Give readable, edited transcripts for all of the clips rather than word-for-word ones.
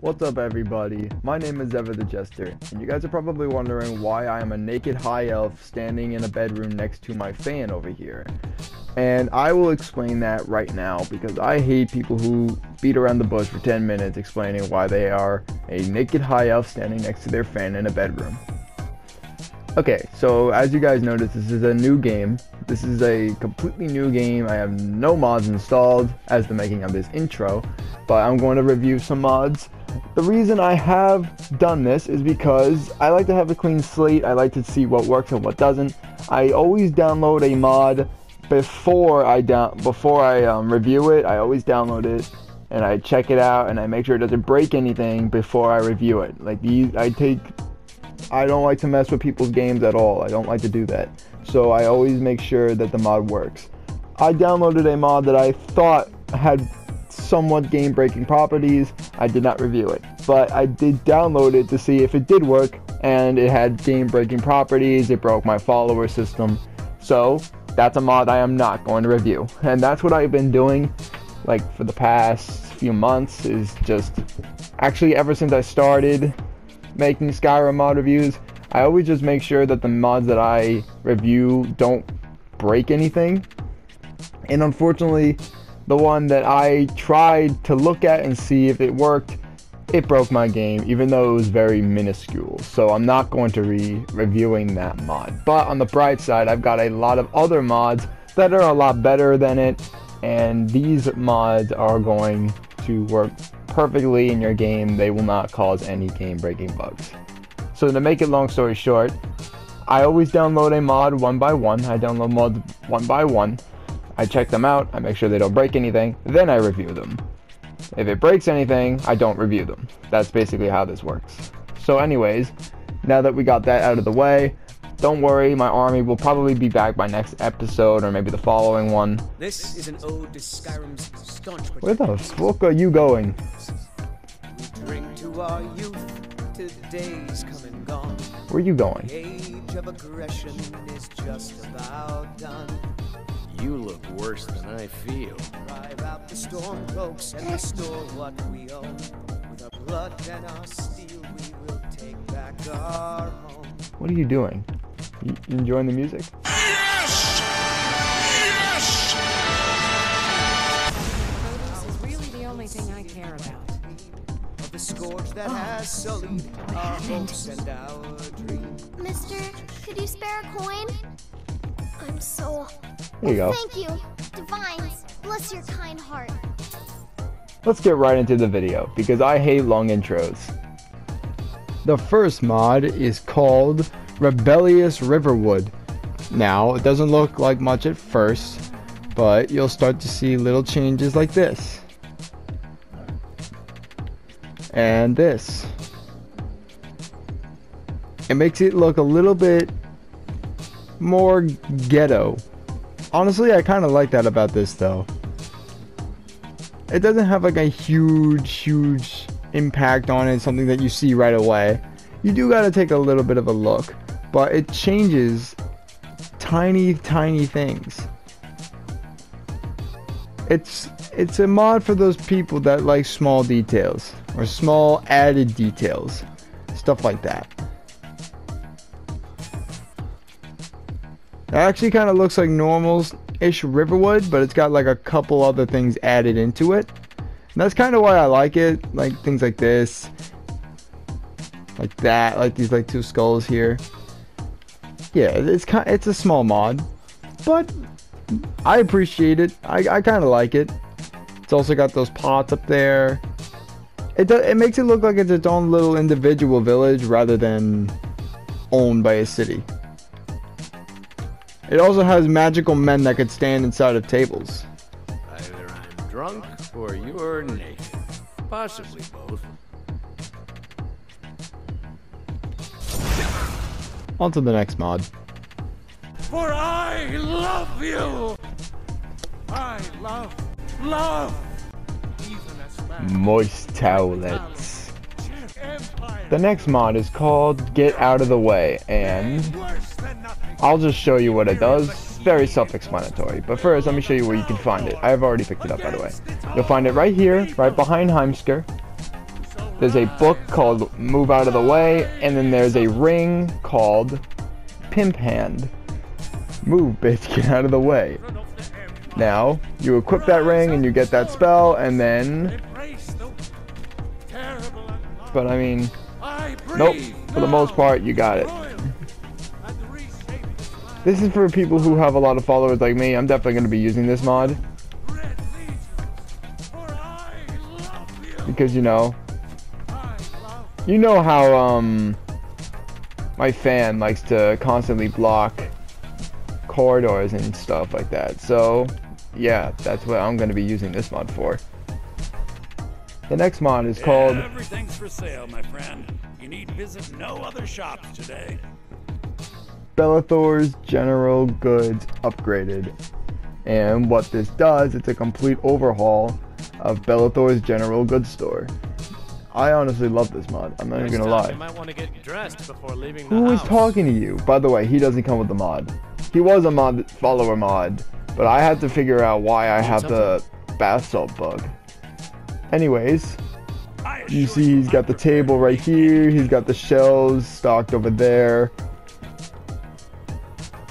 What's up everybody, my name is Xever the Jester, and you guys are probably wondering why I am a naked high elf standing in a bedroom next to my fan over here. And I will explain that right now because I hate people who beat around the bush for 10 minutes explaining why they are a naked high elf standing next to their fan in a bedroom. Okay, so as you guys notice, this is a new game. This is a completely new game. I have no mods installed as the making of this intro, but I'm going to review some mods. The reason I have done this is because I like to have a clean slate. I like to see what works and what doesn't. I always download a mod before I review it. I always download it and I check it out and I make sure it doesn't break anything before I review it. Like these, I don't like to mess with people's games at all. I don't like to do that. So I always make sure that the mod works. I downloaded a mod that I thought had somewhat game-breaking properties. I did not review it, but I did download it to see if it did work, and it had game-breaking properties. It broke my follower system. So that's a mod I am not going to review. And that's what I've been doing like for the past few months, is just actually ever since I started making Skyrim mod reviews, I always just make sure that the mods that I review don't break anything. And unfortunately, the one that I tried to look at and see if it worked, it broke my game, even though it was very minuscule. So I'm not going to be reviewing that mod. But on the bright side, I've got a lot of other mods that are a lot better than it, and these mods are going to work perfectly in your game. They will not cause any game-breaking bugs. So to make it long story short, I always download a mod one by one. I download mods one by one. I check them out, I make sure they don't break anything, then I review them. If it breaks anything, I don't review them. That's basically how this works. So anyways, now that we got that out of the way, don't worry, my army will probably be back by next episode or maybe the following one. This is an ode to Skyrim's staunch. Where the fuck are you going? We drink to our youth, today's come and gone. Where are you going? The age of aggression is just about done. You look worse than I feel. Drive out the storm cloaks and restore what we own. With our blood and our steel, we will take back our home. What are you doing? You enjoying the music? Yes! Yes! Produce is really the only thing I care about. Of the scourge that has sullied our hopes and our dreams. Mister, could you spare a coin? I'm so... There you go. Thank you, divines. Bless your kind heart. Let's get right into the video because I hate long intros. The first mod is called Rebellious Riverwood. Now, it doesn't look like much at first, but you'll start to see little changes like this. And this. It makes it look a little bit more ghetto. Honestly, I kind of like that about this, though. It doesn't have like a huge impact on it, something that you see right away. You do gotta take a little bit of a look, but it changes tiny things. It's a mod for those people that like small details, or small added details, stuff like that. It actually kind of looks like normal-ish Riverwood, but it's got like a couple other things added into it. And that's kind of why I like it, like things like this, like that, like these like two skulls here. Yeah, it's a small mod, but I appreciate it. I kind of like it. It's also got those pots up there. It makes it look like it's its own little individual village rather than owned by a city. It also has magical men that could stand inside of tables. Either I'm drunk or you're naked. Possibly both. On to the next mod. For I love you! I love! Moist towelettes. The next mod is called Get Out of the Way, and I'll just show you what it does. Very self-explanatory, but first let me show you where you can find it. I've already picked it up, by the way. You'll find it right here, right behind Heimsker. There's a book called Move Out of the Way, and then there's a ring called Pimp Hand. Move, bitch, get out of the way. Now, you equip that ring and you get that spell, and then... But I mean, nope, for the most part, you got it. This is for people who have a lot of followers like me. I'm definitely going to be using this mod. Because, you know how, my fan likes to constantly block corridors and stuff like that. So, yeah, that's what I'm going to be using this mod for. The next mod is called... Everything's for sale, my friend. You need visit no other shops today. Bellathor's General Goods Upgraded. And what this does, it's a complete overhaul of Bellathor's General Goods Store. I honestly love this mod, I'm not even gonna lie. You might want to get dressed before leaving the house. Who is talking to you? By the way, he doesn't come with the mod. He was a mod follower mod, but I had to figure out why I have the bath salt bug. Anyways, you see he's got the table right here, he's got the shelves stocked over there.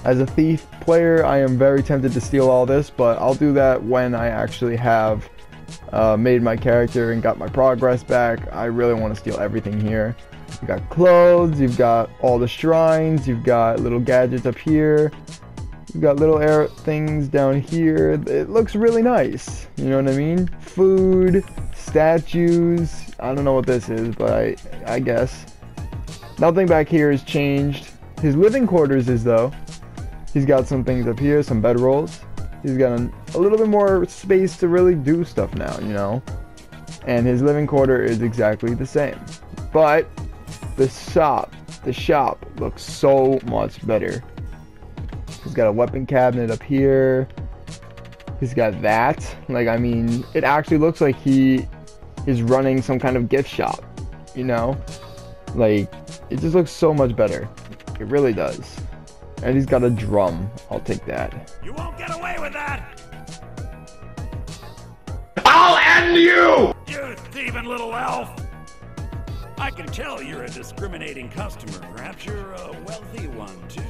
As a thief player, I am very tempted to steal all this, but I'll do that when I actually have made my character and got my progress back. I really want to steal everything here. You got clothes, you've got all the shrines, you've got little gadgets up here, you've got little air things down here. It looks really nice, you know what I mean? Food, statues, I don't know what this is, but I guess. Nothing back here has changed. His living quarters is though. He's got some things up here, some bed rolls. He's got a little bit more space to really do stuff now, you know? And his living quarter is exactly the same. But the shop looks so much better. He's got a weapon cabinet up here. He's got that. Like, I mean, it actually looks like he is running some kind of gift shop, you know? Like, it just looks so much better. It really does. And he's got a drum. I'll take that. You won't get away with that! I'll end you! You thieving little elf! I can tell you're a discriminating customer. Perhaps you're a wealthy one, too.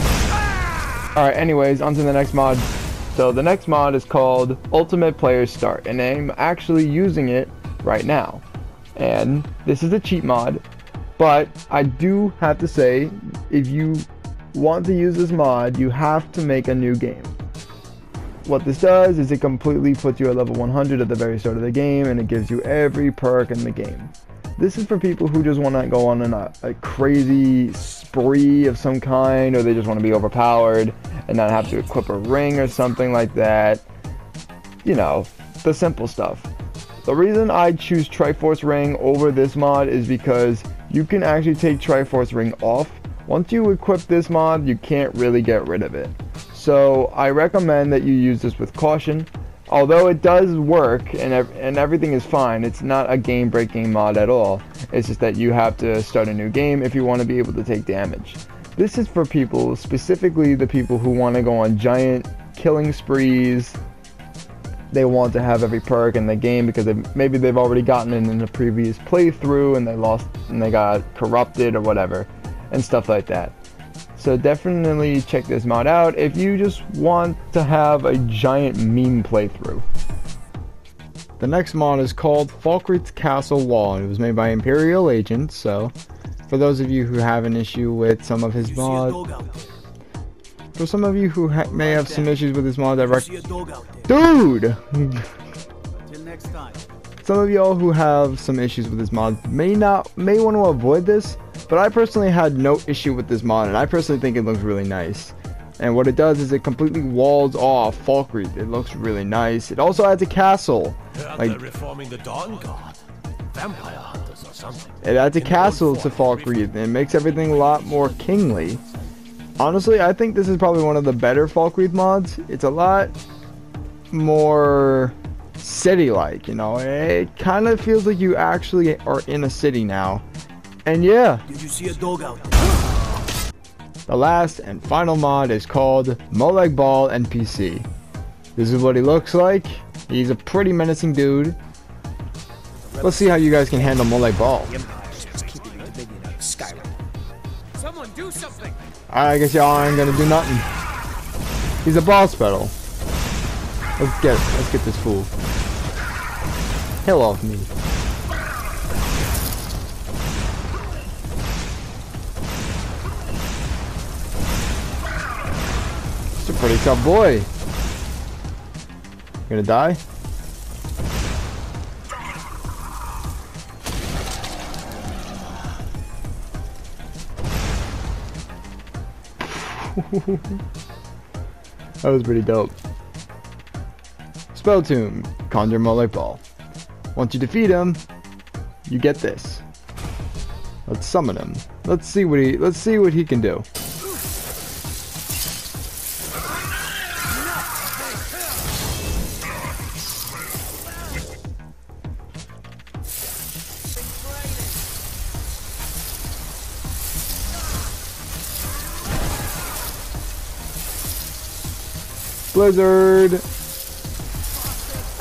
Ah! Alright, anyways, on to the next mod. So the next mod is called Ultimate Player Start, and I'm actually using it right now. And this is a cheat mod. But I do have to say, if you want to use this mod, you have to make a new game. What this does is it completely puts you at level 100 at the very start of the game, and it gives you every perk in the game. This is for people who just want to go on a crazy spree of some kind, or they just want to be overpowered and not have to equip a ring or something like that. You know, the simple stuff. The reason I choose Triforce Ring over this mod is because you can actually take Triforce Ring off. Once you equip this mod, you can't really get rid of it. So I recommend that you use this with caution. Although it does work and everything is fine, it's not a game-breaking mod at all. It's just that you have to start a new game if you want to be able to take damage. This is for people, specifically the people who want to go on giant killing sprees. They want to have every perk in the game because maybe they've already gotten it in the previous playthrough and they lost and they got corrupted or whatever and stuff like that. So definitely check this mod out if you just want to have a giant meme playthrough. The next mod is called Falkreath Castle Wall. It was made by Imperial Agent, so for those of you who have an issue with some of his mods... For some of you who may have some issues with this mod, I recommend... Dude! Until next time. Some of y'all who have some issues with this mod may want to avoid this, but I personally had no issue with this mod, and I personally think it looks really nice. And what it does is it completely walls off Falkreath. It looks really nice. It also adds a castle. Like reforming the Dawn Guard. Vampire hunters or something. It adds a castle to Falkreath, and it makes everything a lot more kingly. Honestly, I think this is probably one of the better Falkreath mods. It's a lot more city-like, you know? It kind of feels like you actually are in a city now. And yeah. Did you see a dog out there? The last and final mod is called Molag Bal NPC. This is what he looks like. He's a pretty menacing dude. Let's see how you guys can handle Molag Bal. Someone do something. I guess y'all ain't gonna do nothing. He's a boss battle. Let's get this fool. Hell off me. It's a pretty tough boy. You gonna die? That was pretty dope. Spell Tomb, Conjure Molag Bal. Once you defeat him, you get this. Let's summon him. Let's see what he can do. Blizzard.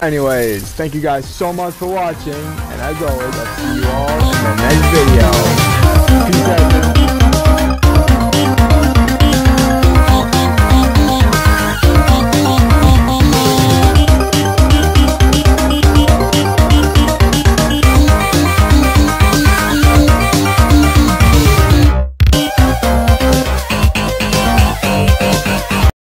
Anyways, thank you guys so much for watching, and as always, I'll see you all in the next video.